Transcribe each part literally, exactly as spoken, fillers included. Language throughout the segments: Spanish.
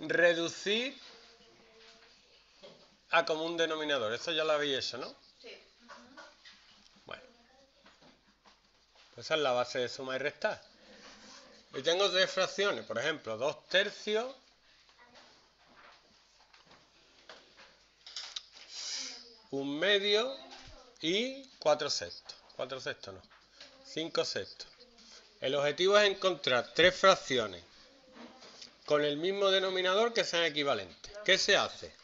reducir a común denominador. Esto ya lo habéis hecho, ¿no? Sí. Bueno. Pues esa es la base de suma y restar. Y tengo tres fracciones, por ejemplo, dos tercios. Un medio y cuatro sextos. Cuatro sextos no. Cinco sextos. El objetivo es encontrar tres fracciones con el mismo denominador que sean equivalentes. ¿Qué se hace?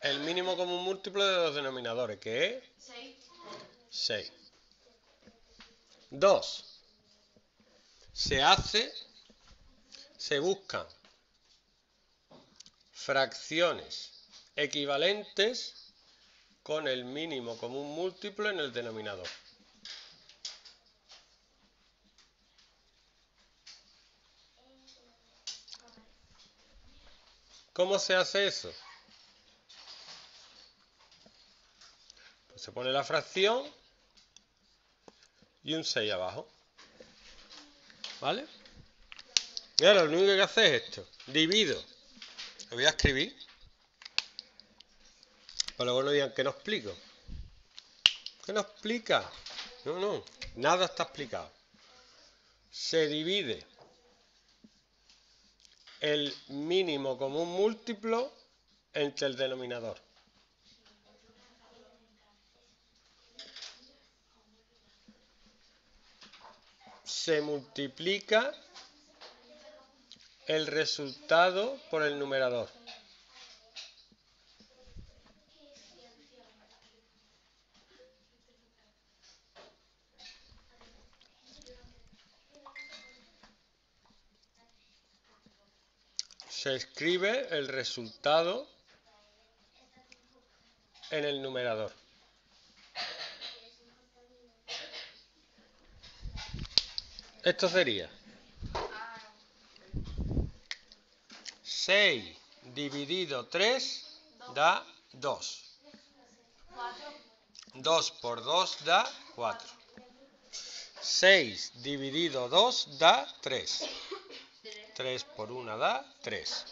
El mínimo común múltiplo de los denominadores, que es seis. dos. Se hace, se buscan fracciones equivalentes con el mínimo común múltiplo en el denominador. ¿Cómo se hace eso? Pues se pone la fracción y un seis abajo. ¿Vale? Y ahora lo único que hace es esto. Divido. Lo voy a escribir. Para luego no digan que no explico. ¿Qué no explica? No, no. Nada está explicado. Se divide el mínimo común múltiplo entre el denominador. Se multiplica el resultado por el numerador. Se escribe el resultado en el numerador. Esto sería seis dividido tres da dos. dos por dos da cuatro. seis dividido dos da tres. tres por uno da tres.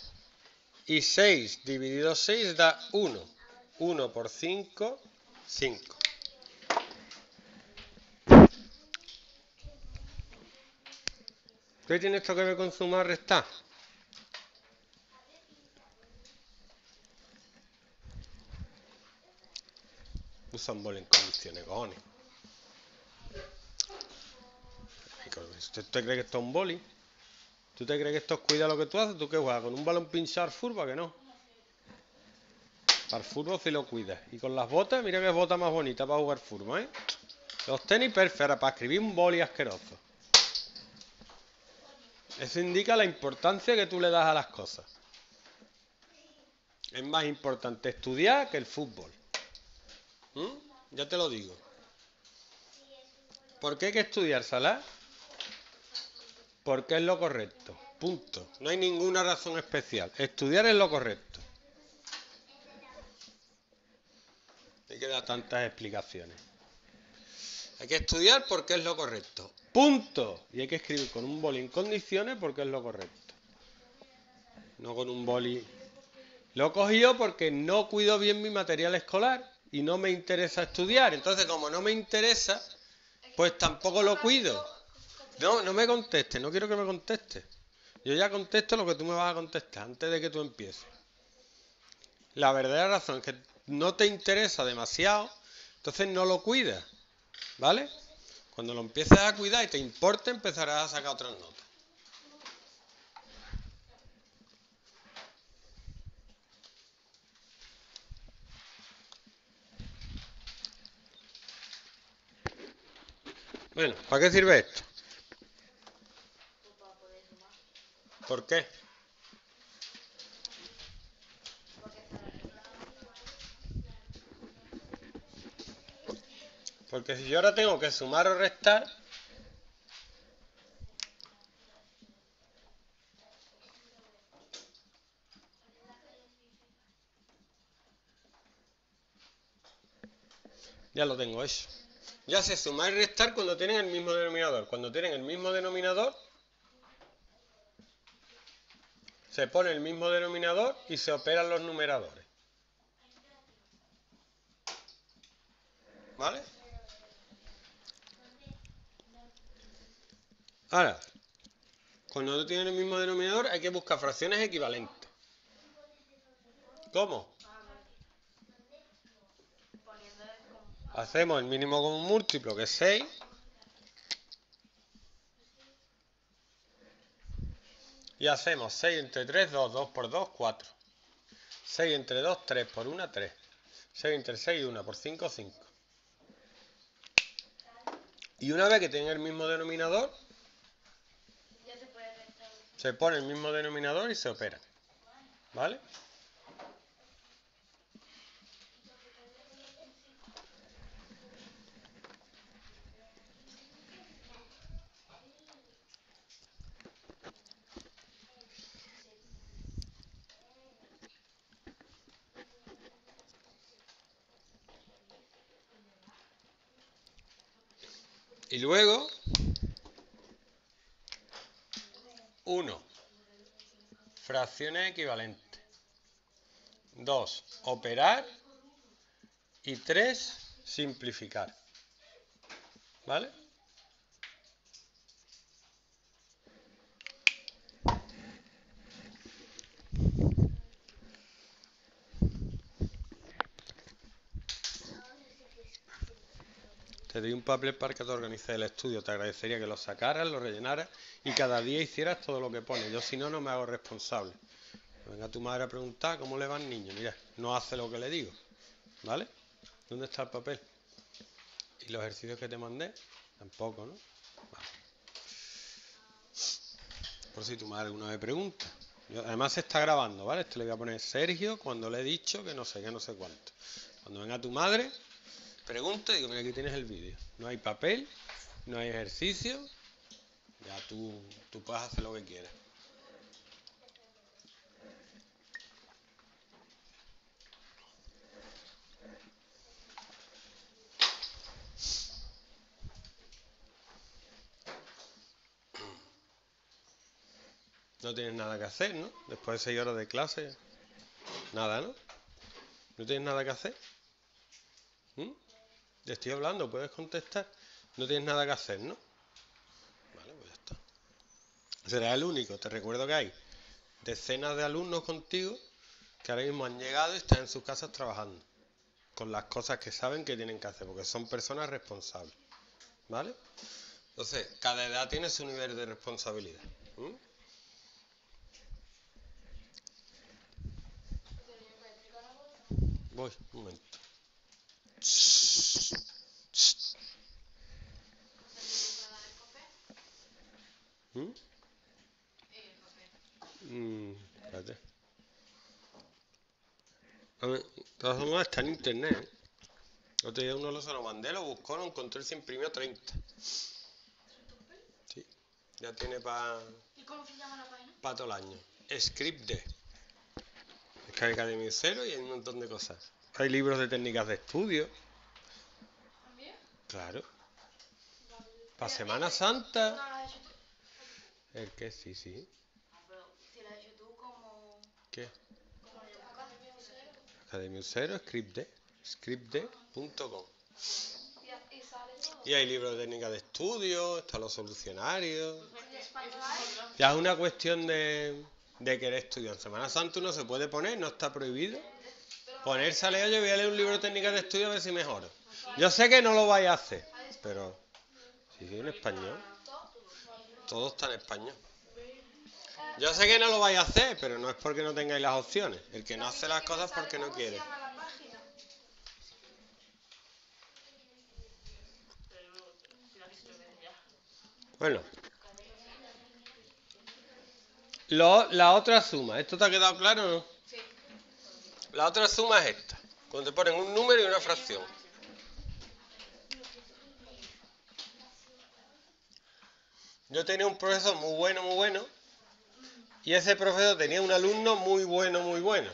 Y seis dividido seis da uno. uno por cinco, cinco. ¿Qué tiene esto que ver con sumar y restar? Usan bola en condiciones, cojones. ¿Usted cree que esto es un boli? ¿Tú te crees que esto es cuidado lo que tú haces? ¿Tú qué juegas? ¿Con un balón pinchar furba que no? Para el furbo si lo cuidas. Y con las botas, mira qué bota más bonita para jugar furba, ¿eh? Los tenis perfectos, para escribir un boli asqueroso. Eso indica la importancia que tú le das a las cosas. Es más importante estudiar que el fútbol. ¿Mm? Ya te lo digo. ¿Por qué hay que estudiar, Salah? Porque es lo correcto. Punto. No hay ninguna razón especial. Estudiar es lo correcto. Hay que dar tantas explicaciones. Hay que estudiar porque es lo correcto. Punto. Y hay que escribir con un boli en condiciones porque es lo correcto. No con un boli. Lo he cogido porque no cuido bien mi material escolar y no me interesa estudiar. Entonces, como no me interesa, pues tampoco lo cuido. No, no me contestes, no quiero que me contestes. Yo ya contesto lo que tú me vas a contestar antes de que tú empieces. La verdadera razón es que no te interesa demasiado, entonces no lo cuidas, ¿vale? Cuando lo empieces a cuidar y te importe, empezarás a sacar otras notas. Bueno, ¿para qué sirve esto? ¿Por qué? Porque si yo ahora tengo que sumar o restar, ya lo tengo hecho. Ya sé sumar y restar cuando tienen el mismo denominador. Cuando tienen el mismo denominador, Se pone el mismo denominador y se operan los numeradores. ¿Vale? Ahora, cuando no tienen el mismo denominador hay que buscar fracciones equivalentes. ¿Cómo? Hacemos el mínimo común múltiplo, que es seis. Y hacemos seis entre tres, dos, dos por dos, cuatro. seis entre dos, tres por uno, tres. seis entre seis, uno por cinco, cinco. Y una vez que tenga el mismo denominador, se pone el mismo denominador y se opera. ¿Vale? Y luego, uno, fracciones equivalentes, dos, operar y tres, simplificar. ¿Vale? Te doy un papel para que te organices el estudio. Te agradecería que lo sacaras, lo rellenaras y cada día hicieras todo lo que pone. Yo si no, no me hago responsable. Venga tu madre a preguntar cómo le va al niño. Mira, no hace lo que le digo. ¿Vale? ¿Dónde está el papel? ¿Y los ejercicios que te mandé? Tampoco, ¿no? Vale. Por si tu madre alguna vez pregunta. Yo, además se está grabando, ¿vale? Esto le voy a poner Sergio cuando le he dicho que no sé qué, no sé cuánto. Cuando venga tu madre... Pregunto y digo, mira, aquí tienes el vídeo. No hay papel, no hay ejercicio. Ya tú, tú puedes hacer lo que quieras. No tienes nada que hacer, ¿no? Después de seis horas de clase, nada, ¿no? No tienes nada que hacer. ¿Mm? Te estoy hablando, puedes contestar. No tienes nada que hacer, ¿no? Vale, pues ya está. Serás el único. Te recuerdo que hay decenas de alumnos contigo que ahora mismo han llegado y están en sus casas trabajando. Con las cosas que saben que tienen que hacer, porque son personas responsables. ¿Vale? Entonces, cada edad tiene su nivel de responsabilidad. ¿Mm? Voy, un momento. ¿Mm? Mm, espérate. A ver, todas formas está en internet, ¿eh? El otro día uno lo se lo mandé, lo buscó, lo encontré y se imprimió treinta. Sí, ya tiene para... ¿Y cómo se llama la página? Para todo el año. Script D. Descarga de mi cero y hay un montón de cosas. Hay libros de técnicas de estudio. ¿También? Claro. Para Semana Santa. No, la de YouTube. El que sí, sí. Ah, pero si la de YouTube como... ¿Qué? Como la de Academia Usero. Academia Usero, Script D. Script D punto com. ¿Y sale todo? Y hay libros de técnicas de estudio, están los solucionarios. Ya es una cuestión de, de querer estudiar. En Semana Santa uno se puede poner, no está prohibido. Ponerse a leer, yo voy a leer un libro de técnicas de estudio a ver si mejoro. Yo sé que no lo vais a hacer, pero si sí, en español. Todo está en español. Yo sé que no lo vais a hacer, pero no es porque no tengáis las opciones. El que no hace las cosas es porque no quiere. Bueno. Lo, la otra suma. ¿Esto te ha quedado claro o no? La otra suma es esta, cuando te ponen un número y una fracción. Yo tenía un profesor muy bueno, muy bueno, y ese profesor tenía un alumno muy bueno, muy bueno.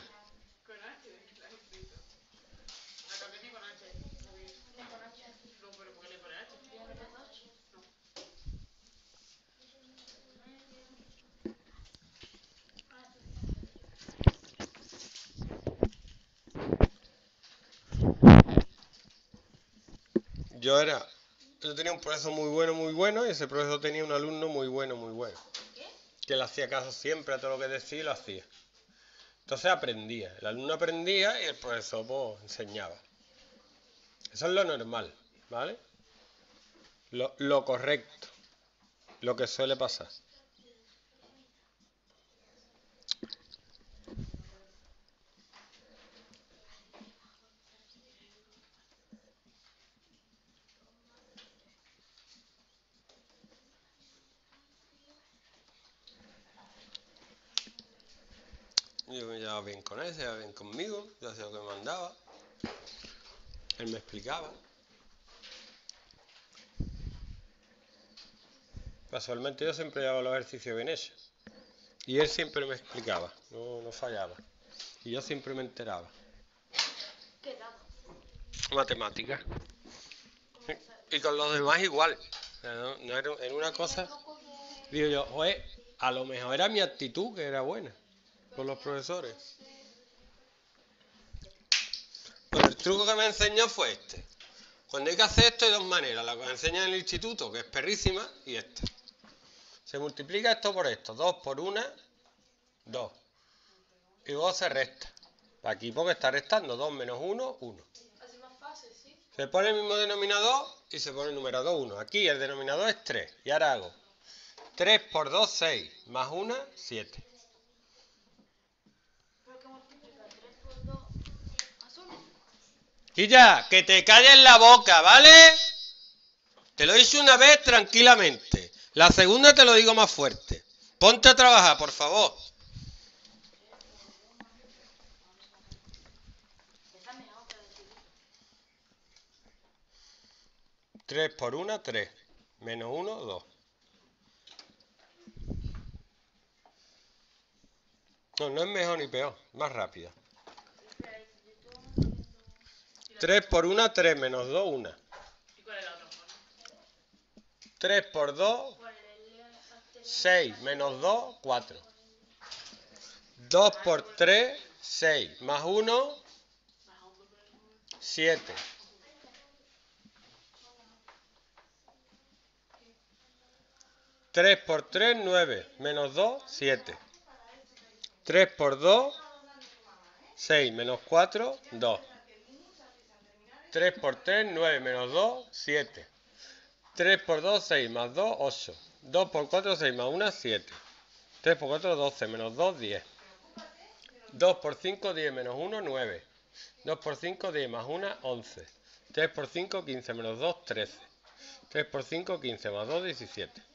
yo era, yo tenía un profesor muy bueno, muy bueno, y ese profesor tenía un alumno muy bueno, muy bueno. Que le hacía caso siempre a todo lo que decía y lo hacía. Entonces aprendía, el alumno aprendía y el profesor pues, enseñaba. Eso es lo normal, ¿vale? Lo, lo correcto, lo que suele pasar. Yo me llevaba bien con él, se llevaba bien conmigo, yo hacía lo que me mandaba, él me explicaba. Casualmente yo siempre llevaba los ejercicios bien hechos y él siempre me explicaba, no, no fallaba, y yo siempre me enteraba. ¿Qué daba? Matemáticas. Y con los demás igual, o sea, no, no era, era una cosa, digo yo, oye, a lo mejor era mi actitud que era buena. Con los profesores. Pero el truco que me enseñó fue este. Cuando hay que hacer esto hay dos maneras. La que me enseñan en el instituto, que es perrísima, y esta. Se multiplica esto por esto. Dos por una, dos. Y luego se resta. Aquí porque está restando. Dos menos uno, uno. Se pone el mismo denominador y se pone el numerador uno. Aquí el denominador es tres. Y ahora hago tres por dos, seis. Más una, siete. Y ya, que te calles la boca, ¿vale? Te lo hice una vez tranquilamente. La segunda te lo digo más fuerte. Ponte a trabajar, por favor. tres por una, tres. Menos uno, dos. No, no es mejor ni peor. Más rápida. tres por una, tres, menos dos, uno. ¿Y cuál es la otra forma? tres por dos, seis, menos dos, cuatro. dos por tres, seis, más uno, siete. tres por tres, nueve, menos dos, siete. tres por dos, seis, menos cuatro, dos. tres por tres, nueve, menos dos, siete. tres por dos, seis, más dos, ocho. dos por cuatro, seis, más uno, siete. tres por cuatro, doce, menos dos, diez. dos por cinco, diez, menos uno, nueve. dos por cinco, diez, más uno, once. tres por cinco, quince, menos dos, trece. tres por cinco, quince, más dos, diecisiete.